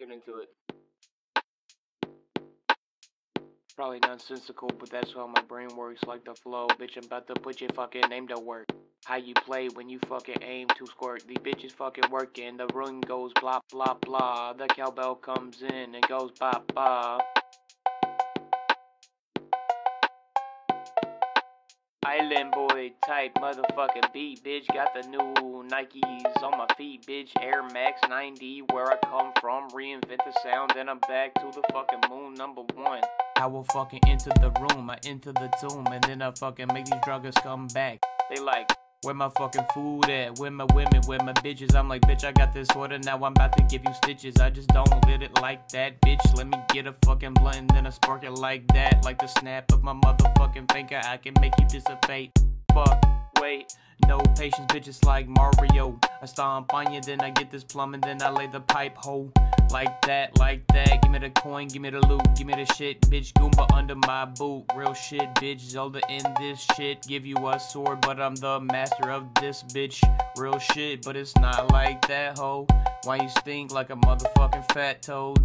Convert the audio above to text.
get into it. Probably nonsensical, but that's how my brain works, like the flow. Bitch, I'm about to put your fucking name to work. How you play when you fucking aim to squirt. These bitches fucking working. The room goes blah blah blah. The cowbell comes in and goes blah blah. Island boy type motherfucking beat, bitch. Got the new Nikes on my feet, bitch. Air Max 90, where I come from. Reinvent the sound, then I'm back to the fucking moon, number one. I will fucking enter the room, I enter the tomb, and then I fucking make these druggers come back. They like, where my fucking food at? Where my women? Where my bitches? I'm like, bitch, I got this order, now I'm about to give you stitches. I just don't lit it like that, bitch. Let me get a fucking blunt and then I spark it like that. Like the snap of my motherfucking finger, I can make you dissipate. Fuck, wait, no patience, bitch, it's like Mario. I stomp on you, then I get this plum, and then I lay the pipe hole. Like that, like that. Give me the coin, give me the loot, give me the shit, bitch. Goomba under my boot, real shit, bitch. Zelda in this shit. Give you a sword, but I'm the master of this, bitch. Real shit, but it's not like that, ho. Why you stink like a motherfucking fat toad?